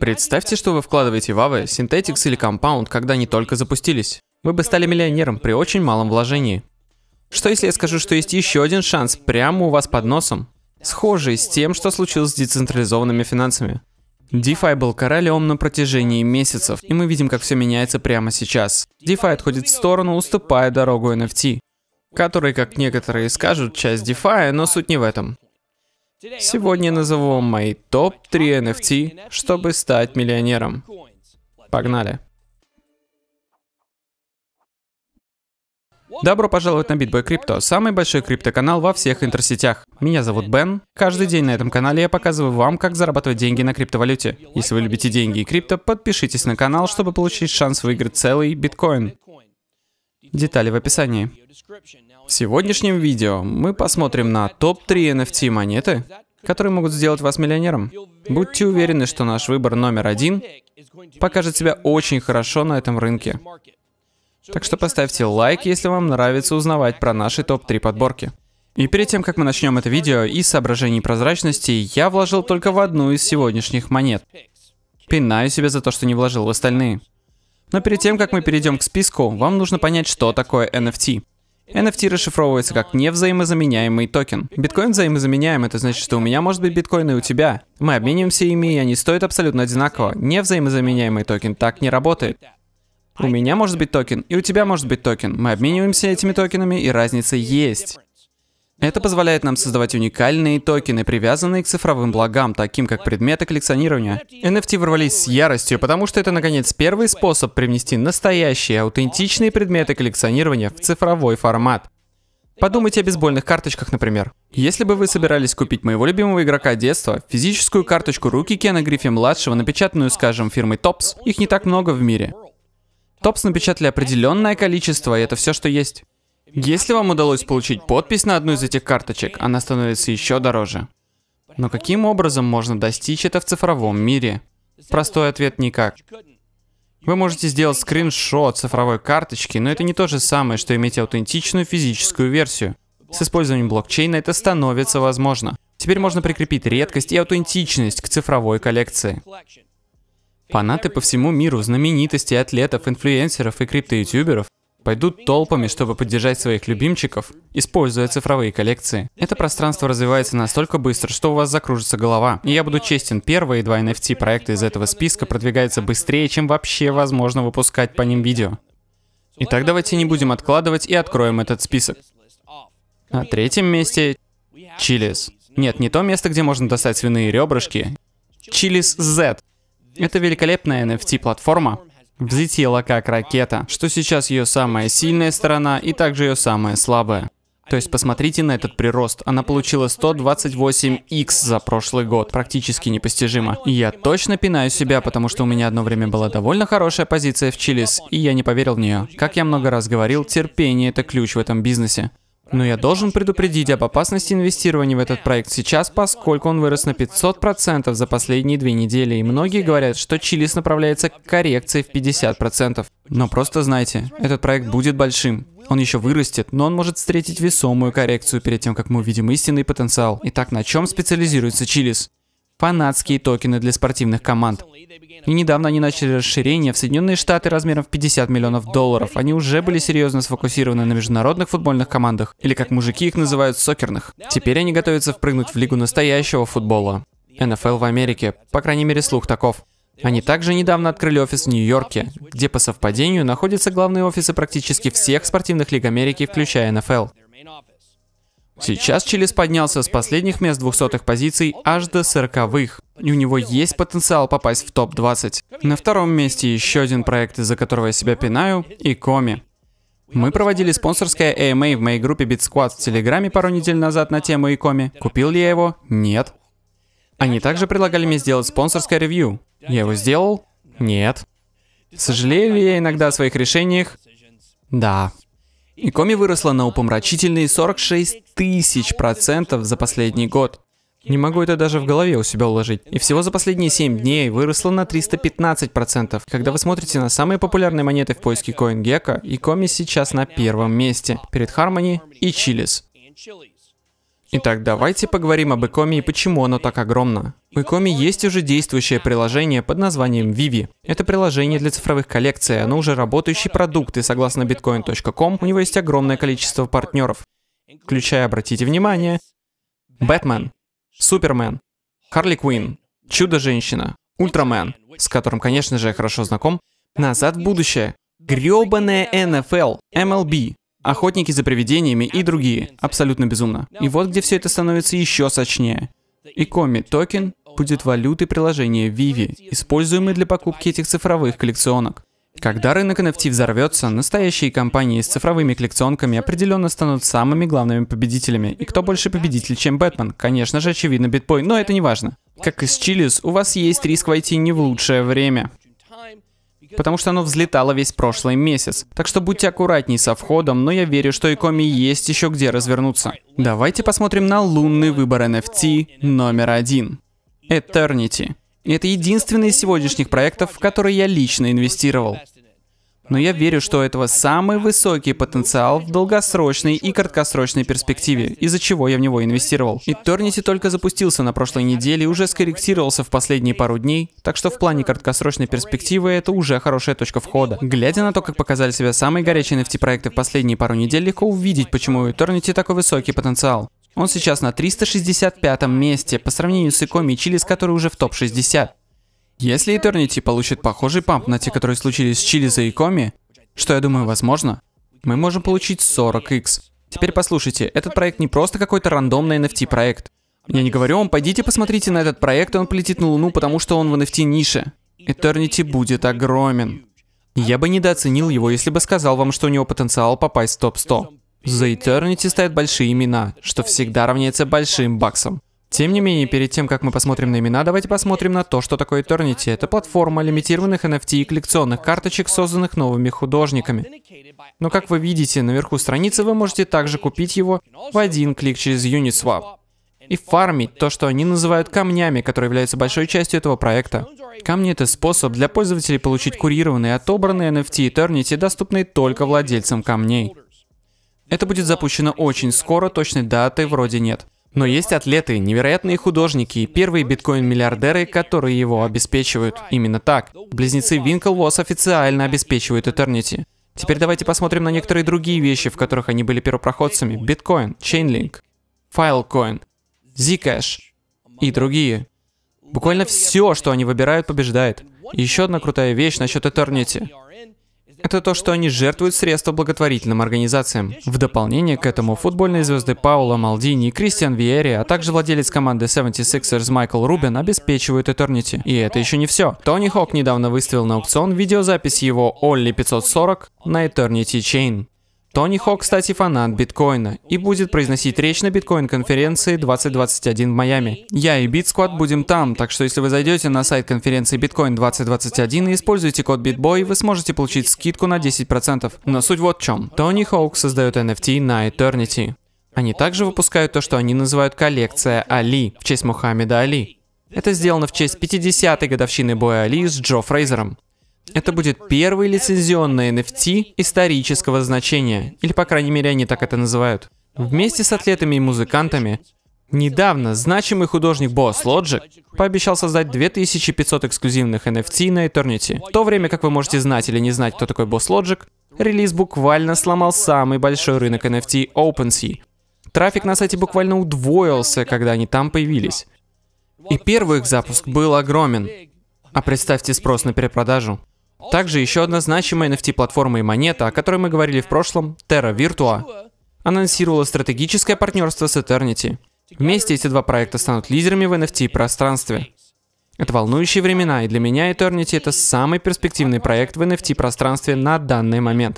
Представьте, что вы вкладываете в AVE, Synthetix или Compound, когда они только запустились. Вы бы стали миллионером при очень малом вложении. Что если я скажу, что есть еще один шанс прямо у вас под носом, схожий с тем, что случилось с децентрализованными финансами? DeFi был королем на протяжении месяцев, и мы видим, как все меняется прямо сейчас. DeFi отходит в сторону, уступая дорогу NFT, которые, как некоторые скажут, часть DeFi, но суть не в этом. Сегодня я назову вам мои топ-3 NFT, чтобы стать миллионером. Погнали! Добро пожаловать на BitBoy Crypto, самый большой криптоканал во всех интерсетях. Меня зовут Бен. Каждый день на этом канале я показываю вам, как зарабатывать деньги на криптовалюте. Если вы любите деньги и крипто, подпишитесь на канал, чтобы получить шанс выиграть целый биткоин. Детали в описании. В сегодняшнем видео мы посмотрим на топ-3 NFT монеты, которые могут сделать вас миллионером. Будьте уверены, что наш выбор номер один покажет себя очень хорошо на этом рынке. Так что поставьте лайк, если вам нравится узнавать про наши топ-3 подборки. И перед тем, как мы начнем это видео, из соображений прозрачности я вложил только в одну из сегодняшних монет. Пинаю себя за то, что не вложил в остальные. Но перед тем, как мы перейдем к списку, вам нужно понять, что такое NFT. NFT расшифровывается как невзаимозаменяемый токен. Биткоин взаимозаменяем, это значит, что у меня может быть биткоин и у тебя. Мы обмениваемся ими, и они стоят абсолютно одинаково. Невзаимозаменяемый токен так не работает. У меня может быть токен, и у тебя может быть токен. Мы обмениваемся этими токенами, и разница есть. Это позволяет нам создавать уникальные токены, привязанные к цифровым благам, таким как предметы коллекционирования. NFT ворвались с яростью, потому что это, наконец, первый способ привнести настоящие, аутентичные предметы коллекционирования в цифровой формат. Подумайте о бейсбольных карточках, например. Если бы вы собирались купить моего любимого игрока детства, физическую карточку руки Кена Гриффи-младшего, напечатанную, скажем, фирмой Topps, их не так много в мире. Topps напечатали определенное количество, и это все, что есть. Если вам удалось получить подпись на одну из этих карточек, она становится еще дороже. Но каким образом можно достичь это в цифровом мире? Простой ответ – никак. Вы можете сделать скриншот цифровой карточки, но это не то же самое, что иметь аутентичную физическую версию. С использованием блокчейна это становится возможно. Теперь можно прикрепить редкость и аутентичность к цифровой коллекции. Фанаты по всему миру, знаменитости, атлетов, инфлюенсеров и криптоютуберов пойдут толпами, чтобы поддержать своих любимчиков, используя цифровые коллекции. Это пространство развивается настолько быстро, что у вас закружится голова. И я буду честен, первые два NFT проекта из этого списка продвигаются быстрее, чем вообще возможно выпускать по ним видео. Итак, давайте не будем откладывать и откроем этот список. На третьем месте Chiliz. Нет, не то место, где можно достать свиные ребрышки. Chiliz Z. Это великолепная NFT-платформа, взлетела как ракета, что сейчас ее самая сильная сторона и также ее самая слабая. То есть посмотрите на этот прирост. Она получила 128x за прошлый год, практически непостижимо. И я точно пинаю себя, потому что у меня одно время была довольно хорошая позиция в Chiliz, и я не поверил в нее. Как я много раз говорил, терпение – это ключ в этом бизнесе. Но я должен предупредить об опасности инвестирования в этот проект сейчас, поскольку он вырос на 500% за последние 2 недели, и многие говорят, что Chiliz направляется к коррекции в 50%. Но просто знайте, этот проект будет большим. Он еще вырастет, но он может встретить весомую коррекцию перед тем, как мы увидим истинный потенциал. Итак, на чем специализируется Chiliz? Фанатские токены для спортивных команд. И недавно они начали расширение в Соединенные Штаты размером в $50 миллионов. Они уже были серьезно сфокусированы на международных футбольных командах, или как мужики их называют, сокерных. Теперь они готовятся впрыгнуть в лигу настоящего футбола. NFL в Америке, по крайней мере слух таков. Они также недавно открыли офис в Нью-Йорке, где по совпадению находятся главные офисы практически всех спортивных лиг Америки, включая NFL. Сейчас Chiliz поднялся с последних мест 200-х позиций аж до 40-х, и у него есть потенциал попасть в топ-20. На втором месте еще один проект, из-за которого я себя пинаю – Ecomi. Мы проводили спонсорское AMA в моей группе BitSquad в Телеграме пару недель назад на тему Ecomi. Купил ли я его? Нет. Они также предлагали мне сделать спонсорское ревью. Я его сделал? Нет. Сожалею ли я иногда о своих решениях? Да. Ecomi выросла на упомрачительные 46 000% за последний год. Не могу это даже в голове у себя уложить. И всего за последние 7 дней выросла на 315%. Когда вы смотрите на самые популярные монеты в поиске CoinGecko, Ecomi сейчас на первом месте, перед Harmony и Chiliz. Итак, давайте поговорим об Ecomi и почему оно так огромно. У Ecomi есть уже действующее приложение под названием VeVe. Это приложение для цифровых коллекций, оно уже работающий продукт, и согласно bitcoin.com у него есть огромное количество партнеров, включая, обратите внимание, Бэтмен, Супермен, Харли Квинн, Чудо-женщина, Ультрамен, с которым, конечно же, я хорошо знаком, Назад в будущее, грёбаная NFL, MLB, Охотники за привидениями и другие. Абсолютно безумно. И вот где все это становится еще сочнее. Ecomi токен будет валютой приложения VeVe, используемой для покупки этих цифровых коллекционок. Когда рынок NFT взорвется, настоящие компании с цифровыми коллекционками определенно станут самыми главными победителями. И кто больше победитель, чем Бэтмен? Конечно же, очевидно, BitBoy, но это не важно. Как и с Chiliz, у вас есть риск войти не в лучшее время, потому что оно взлетало весь прошлый месяц. Так что будьте аккуратней со входом, но я верю, что Ecomi есть еще где развернуться. Давайте посмотрим на лунный выбор NFT номер 1. Eternity. И это единственный из сегодняшних проектов, в который я лично инвестировал. Но я верю, что у этого самый высокий потенциал в долгосрочной и краткосрочной перспективе, из-за чего я в него инвестировал. Eternity только запустился на прошлой неделе и уже скорректировался в последние пару дней, так что в плане краткосрочной перспективы это уже хорошая точка входа. Глядя на то, как показали себя самые горячие NFT-проекты в последние пару недель, легко увидеть, почему у Eternity такой высокий потенциал. Он сейчас на 365-м месте по сравнению с Ecomi и Chiliz, которые уже в топ-60. Если Eternity получит похожий памп на те, которые случились с Chiliz и Ecomi, что я думаю возможно, мы можем получить 40x. Теперь послушайте, этот проект не просто какой-то рандомный NFT проект. Я не говорю вам, пойдите посмотрите на этот проект, и он полетит на Луну, потому что он в NFT нише. Eternity будет огромен. Я бы недооценил его, если бы сказал вам, что у него потенциал попасть в топ-100. За Eternity стоят большие имена, что всегда равняется большим баксам. Тем не менее, перед тем, как мы посмотрим на имена, давайте посмотрим на то, что такое Eternity. Это платформа лимитированных NFT и коллекционных карточек, созданных новыми художниками. Но, как вы видите, наверху страницы вы можете также купить его в один клик через Uniswap и фармить то, что они называют камнями, которые являются большой частью этого проекта. Камни — это способ для пользователей получить курированные, отобранные NFT Eternity, доступные только владельцам камней. Это будет запущено очень скоро, точной даты вроде нет. Но есть атлеты, невероятные художники и первые биткоин-миллиардеры, которые его обеспечивают. Именно так. Близнецы Winklevoss официально обеспечивают Eternity. Теперь давайте посмотрим на некоторые другие вещи, в которых они были первопроходцами. Биткоин, Chainlink, Filecoin, Zcash и другие. Буквально все, что они выбирают, побеждает. И еще одна крутая вещь насчет Eternity. Это то, что они жертвуют средства благотворительным организациям. В дополнение к этому футбольные звезды Паоло Малдини и Кристиан Виери, а также владелец команды 76ers Майкл Рубин обеспечивают Eternity. И это еще не все. Тони Хawk недавно выставил на аукцион видеозапись его Олли 540 на Eternity Chain. Тони Хawk, кстати, фанат биткоина и будет произносить речь на биткоин-конференции 2021 в Майами. Я и BitSquad будем там, так что если вы зайдете на сайт конференции Bitcoin 2021 и используете код BitBoy, вы сможете получить скидку на 10%. Но суть вот в чем. Тони Хawk создает NFT на Eternity. Они также выпускают то, что они называют коллекция Али, в честь Мухаммеда Али. Это сделано в честь 50-й годовщины боя Али с Джо Фрейзером. Это будет первый лицензионный NFT исторического значения, или, по крайней мере, они так это называют. Вместе с атлетами и музыкантами, недавно значимый художник Boss Logic пообещал создать 2500 эксклюзивных NFT на Eternity. В то время, как вы можете знать или не знать, кто такой Boss Logic, релиз буквально сломал самый большой рынок NFT OpenSea. Трафик на сайте буквально удвоился, когда они там появились. И первый их запуск был огромен. А представьте спрос на перепродажу. Также еще одна значимая NFT-платформа и монета, о которой мы говорили в прошлом, Terra Virtua, анонсировала стратегическое партнерство с Eternity. Вместе эти два проекта станут лидерами в NFT-пространстве. Это волнующие времена, и для меня Eternity — это самый перспективный проект в NFT-пространстве на данный момент.